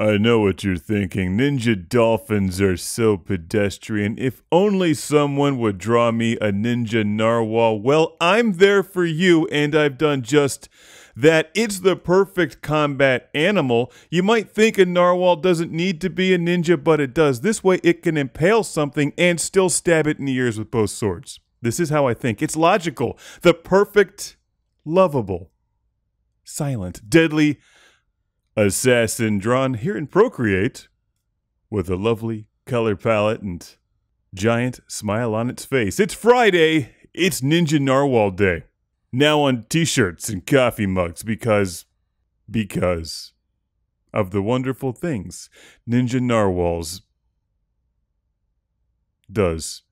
I know what you're thinking. Ninja dolphins are so pedestrian. If only someone would draw me a ninja narwhal. Well, I'm there for you, and I've done just that. It's the perfect combat animal. You might think a narwhal doesn't need to be a ninja, but it does. This way, it can impale something and still stab it in the ears with both swords. This is how I think. It's logical. The perfect, lovable, silent, deadly assassin drawn here in Procreate with a lovely color palette and giant smile on its face. It's Friday. It's Ninja Narwhal Day. Now on t-shirts and coffee mugs because of the wonderful things Ninja Narwhals does.